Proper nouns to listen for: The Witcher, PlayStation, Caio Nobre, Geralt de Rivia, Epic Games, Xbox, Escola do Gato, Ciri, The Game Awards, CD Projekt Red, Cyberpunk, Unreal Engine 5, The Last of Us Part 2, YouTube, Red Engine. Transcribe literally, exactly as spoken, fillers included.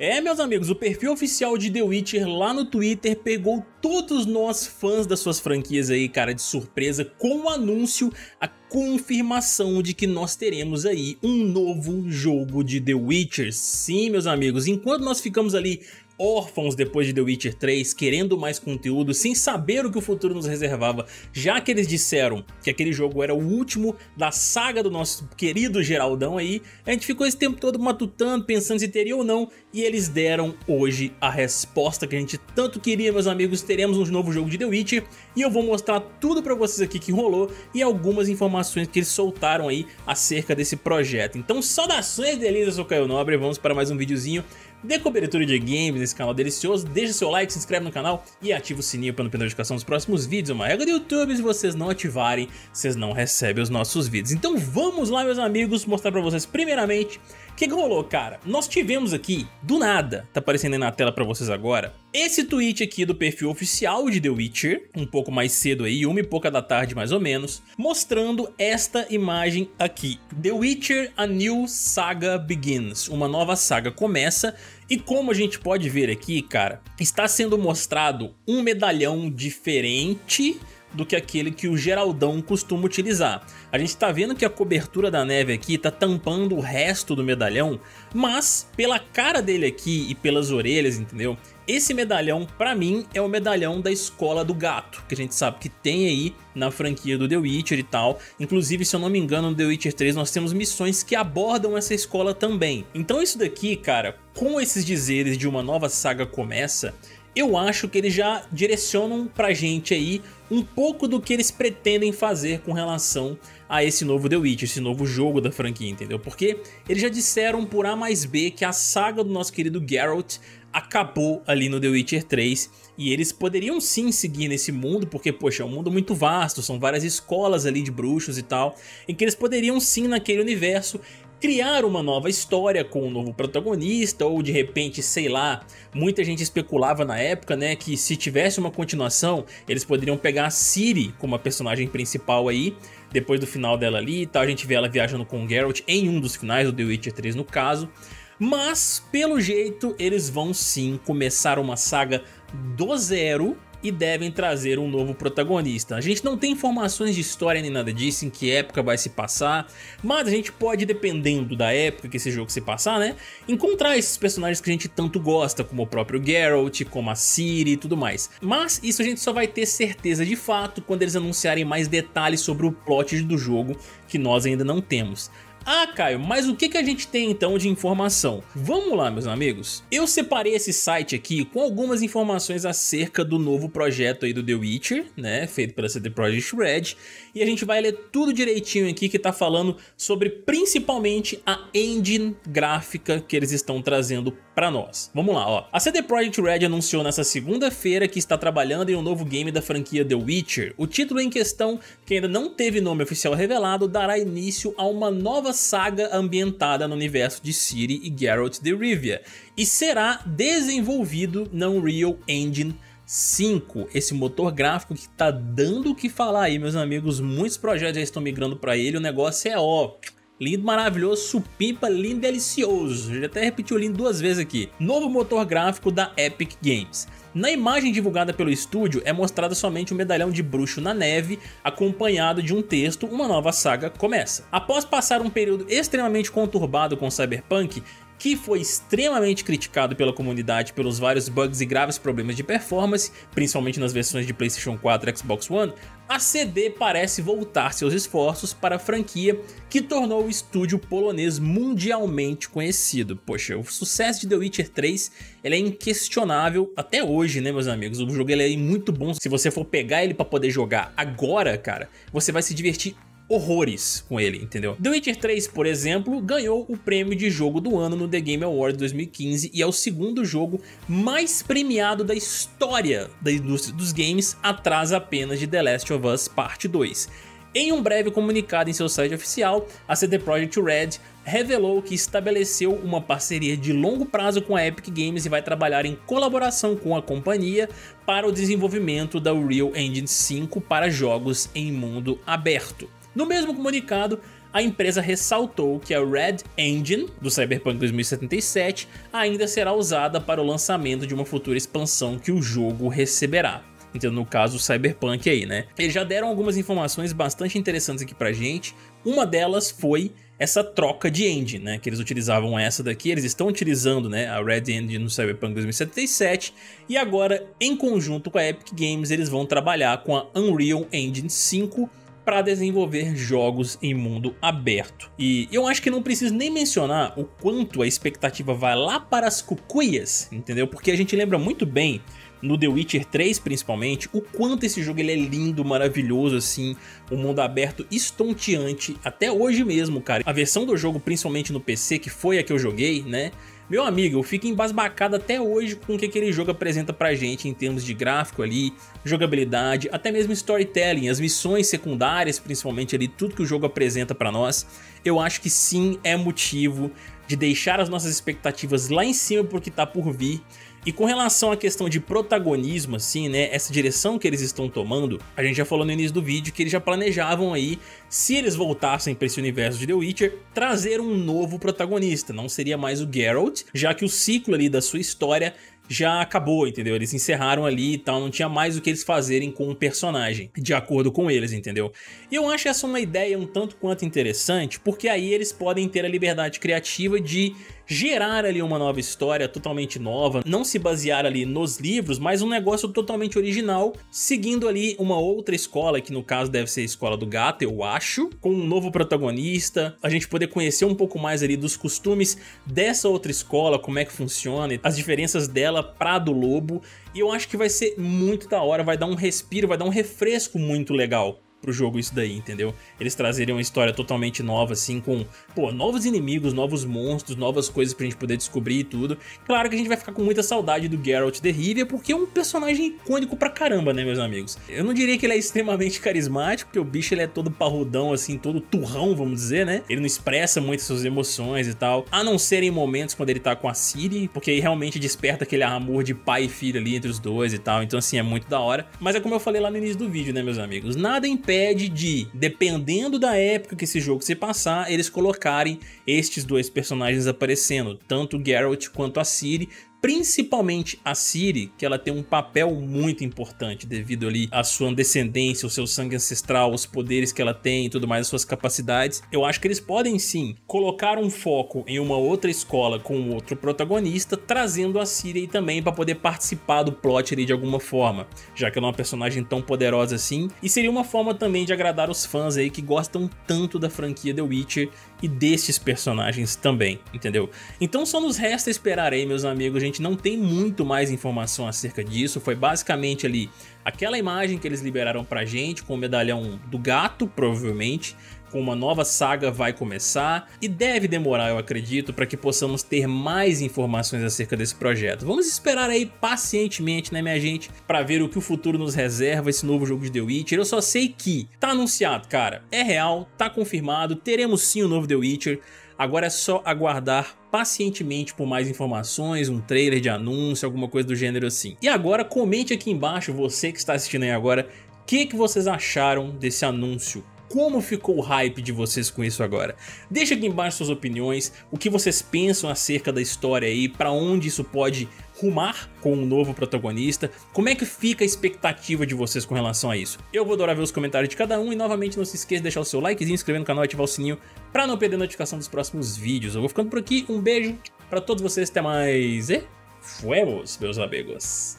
É, meus amigos, o perfil oficial de The Witcher lá no Twitter pegou todos nós fãs das suas franquias aí, cara, de surpresa, com o anúncio, a confirmação de que nós teremos aí um novo jogo de The Witcher. Sim, meus amigos, enquanto nós ficamos ali órfãos depois de The Witcher três, querendo mais conteúdo, sem saber o que o futuro nos reservava, já que eles disseram que aquele jogo era o último da saga do nosso querido Geraldão aí, a gente ficou esse tempo todo matutando, pensando se teria ou não, e eles deram hoje a resposta que a gente tanto queria, meus amigos. Teremos um novo jogo de The Witcher, e eu vou mostrar tudo pra vocês aqui que rolou, e algumas informações que eles soltaram aí acerca desse projeto. Então, saudações, delícias, eu sou Caio Nobre, vamos para mais um videozinho de cobertura de games nesse canal delicioso. Deixa seu like, se inscreve no canal e ativa o sininho para não perder a notificação dos próximos vídeos. Uma regra do YouTube, se vocês não ativarem, vocês não recebem os nossos vídeos. Então vamos lá, meus amigos, mostrar para vocês primeiramente o que, que rolou, cara. Nós tivemos aqui, do nada, tá aparecendo aí na tela para vocês agora, esse tweet aqui do perfil oficial de The Witcher, um pouco mais cedo aí, uma e pouca da tarde mais ou menos, mostrando esta imagem aqui. The Witcher, a new saga begins. Uma nova saga começa. E como a gente pode ver aqui, cara, está sendo mostrado um medalhão diferente do que aquele que o Geraldão costuma utilizar. A gente tá vendo que a cobertura da neve aqui tá tampando o resto do medalhão, mas pela cara dele aqui e pelas orelhas, entendeu? Esse medalhão, pra mim, é o medalhão da Escola do Gato, que a gente sabe que tem aí na franquia do The Witcher e tal. Inclusive, se eu não me engano, no The Witcher três nós temos missões que abordam essa escola também. Então isso daqui, cara, com esses dizeres de uma nova saga começa, eu acho que eles já direcionam pra gente aí um pouco do que eles pretendem fazer com relação a esse novo The Witcher, esse novo jogo da franquia, entendeu? Porque eles já disseram por A mais B que a saga do nosso querido Geralt acabou ali no The Witcher três, e eles poderiam sim seguir nesse mundo, porque, poxa, é um mundo muito vasto, são várias escolas ali de bruxos e tal, em que eles poderiam sim, naquele universo, criar uma nova história com um novo protagonista, ou de repente, sei lá, muita gente especulava na época, né, que se tivesse uma continuação, eles poderiam pegar a Ciri como a personagem principal aí, depois do final dela ali e tal, a gente vê ela viajando com o Geralt em um dos finais, do The Witcher três no caso. Mas, pelo jeito, eles vão sim começar uma saga do zero e devem trazer um novo protagonista. A gente não tem informações de história nem nada disso, em que época vai se passar, mas a gente pode, dependendo da época que esse jogo se passar, né, encontrar esses personagens que a gente tanto gosta, como o próprio Geralt, como a Ciri e tudo mais. Mas isso a gente só vai ter certeza de fato quando eles anunciarem mais detalhes sobre o plot do jogo, que nós ainda não temos. Ah, Caio, mas o que, que a gente tem então de informação? Vamos lá, meus amigos. Eu separei esse site aqui com algumas informações acerca do novo projeto aí do The Witcher, né, feito pela C D Projekt Red, e a gente vai ler tudo direitinho aqui que tá falando sobre principalmente a engine gráfica que eles estão trazendo pra nós. Vamos lá, ó. A C D Projekt Red anunciou nessa segunda-feira que está trabalhando em um novo game da franquia The Witcher. O título em questão, que ainda não teve nome oficial revelado, dará início a uma nova saga ambientada no universo de Ciri e Geralt de Rivia, e será desenvolvido na Unreal Engine cinco, esse motor gráfico que tá dando o que falar aí, meus amigos. Muitos projetos já estão migrando para ele, o negócio é ó, lindo, maravilhoso, supimpa, lindo, delicioso. Eu já até repeti o lindo duas vezes aqui. Novo motor gráfico da Epic Games. Na imagem divulgada pelo estúdio é mostrada somente um medalhão de bruxo na neve, acompanhado de um texto, uma nova saga começa. Após passar um período extremamente conturbado com Cyberpunk, que foi extremamente criticado pela comunidade pelos vários bugs e graves problemas de performance, principalmente nas versões de PlayStation quatro e Xbox One, a C D parece voltar seus esforços para a franquia que tornou o estúdio polonês mundialmente conhecido. Poxa, o sucesso de The Witcher três, ele é inquestionável até hoje, né, meus amigos? O jogo ele é muito bom, se você for pegar ele para poder jogar agora, cara, você vai se divertir horrores com ele, entendeu? The Witcher três, por exemplo, ganhou o prêmio de jogo do ano no The Game Awards dois mil e quinze e é o segundo jogo mais premiado da história da indústria dos games, atrás apenas de The Last of Us Part dois. Em um breve comunicado em seu site oficial, a C D Projekt Red revelou que estabeleceu uma parceria de longo prazo com a Epic Games e vai trabalhar em colaboração com a companhia para o desenvolvimento da Unreal Engine cinco para jogos em mundo aberto. No mesmo comunicado, a empresa ressaltou que a Red Engine do Cyberpunk dois mil e setenta e sete ainda será usada para o lançamento de uma futura expansão que o jogo receberá. Então, no caso, o Cyberpunk aí, né? Eles já deram algumas informações bastante interessantes aqui pra gente. Uma delas foi essa troca de engine, né? Que eles utilizavam essa daqui, eles estão utilizando, né, a Red Engine no Cyberpunk dois mil e setenta e sete. E agora, em conjunto com a Epic Games, eles vão trabalhar com a Unreal Engine cinco para desenvolver jogos em mundo aberto. E eu acho que não preciso nem mencionar o quanto a expectativa vai lá para as cucuias, entendeu? Porque a gente lembra muito bem, no The Witcher três principalmente, o quanto esse jogo ele é lindo, maravilhoso assim, um mundo aberto estonteante, até hoje mesmo, cara. A versão do jogo, principalmente no P C, que foi a que eu joguei, né? Meu amigo, eu fico embasbacado até hoje com o que aquele jogo apresenta pra gente em termos de gráfico ali, jogabilidade, até mesmo storytelling, as missões secundárias principalmente ali, tudo que o jogo apresenta pra nós. Eu acho que sim, é motivo de deixar as nossas expectativas lá em cima porque tá por vir. E com relação à questão de protagonismo, assim, né, essa direção que eles estão tomando, a gente já falou no início do vídeo que eles já planejavam aí, se eles voltassem para esse universo de The Witcher, trazer um novo protagonista, não seria mais o Geralt, já que o ciclo ali da sua história já acabou, entendeu? Eles encerraram ali e tal, não tinha mais o que eles fazerem com o personagem, de acordo com eles, entendeu? E eu acho essa uma ideia um tanto quanto interessante, porque aí eles podem ter a liberdade criativa de gerar ali uma nova história totalmente nova, não se basear ali nos livros, mas um negócio totalmente original, seguindo ali uma outra escola, que no caso deve ser a escola do gato, eu acho, com um novo protagonista, a gente poder conhecer um pouco mais ali dos costumes dessa outra escola, como é que funciona, as diferenças dela pra do lobo, e eu acho que vai ser muito da hora, vai dar um respiro, vai dar um refresco muito legal pro jogo isso daí, entendeu? Eles trazerem uma história totalmente nova, assim, com, pô, novos inimigos, novos monstros, novas coisas pra gente poder descobrir e tudo. Claro que a gente vai ficar com muita saudade do Geralt de Rivia, porque é um personagem icônico pra caramba, né, meus amigos? Eu não diria que ele é extremamente carismático, porque o bicho ele é todo parrudão, assim, todo turrão, vamos dizer, né? Ele não expressa muito suas emoções e tal, a não ser em momentos quando ele tá com a Ciri, porque aí realmente desperta aquele amor de pai e filho ali entre os dois e tal, então assim, é muito da hora. Mas é como eu falei lá no início do vídeo, né, meus amigos? Nada em pede de, dependendo da época que esse jogo se passar, eles colocarem estes dois personagens aparecendo, tanto o Geralt quanto a Ciri, principalmente a Ciri, que ela tem um papel muito importante devido ali à sua descendência, o seu sangue ancestral, os poderes que ela tem e tudo mais, as suas capacidades. Eu acho que eles podem sim colocar um foco em uma outra escola com outro protagonista, trazendo a Ciri aí também para poder participar do plot ali de alguma forma, já que ela é uma personagem tão poderosa assim, e seria uma forma também de agradar os fãs aí que gostam tanto da franquia The Witcher e destes personagens também, entendeu? Então só nos resta esperar aí, meus amigos. A gente não tem muito mais informação acerca disso, foi basicamente ali aquela imagem que eles liberaram pra gente com o medalhão do gato, provavelmente, com uma nova saga vai começar e deve demorar, eu acredito, para que possamos ter mais informações acerca desse projeto. Vamos esperar aí pacientemente, né, minha gente, para ver o que o futuro nos reserva esse novo jogo de The Witcher. Eu só sei que tá anunciado, cara, é real, tá confirmado, teremos sim o novo The Witcher. Agora é só aguardar pacientemente por mais informações, um trailer de anúncio, alguma coisa do gênero assim. E agora comente aqui embaixo, você que está assistindo aí agora, o que, que vocês acharam desse anúncio? Como ficou o hype de vocês com isso agora? Deixa aqui embaixo suas opiniões, o que vocês pensam acerca da história aí, para onde isso pode rumar com um novo protagonista, como é que fica a expectativa de vocês com relação a isso? Eu vou adorar ver os comentários de cada um e novamente não se esqueça de deixar o seu likezinho, inscrever no canal e ativar o sininho para não perder a notificação dos próximos vídeos. Eu vou ficando por aqui, um beijo para todos vocês, até mais e fuemos, meus amigos!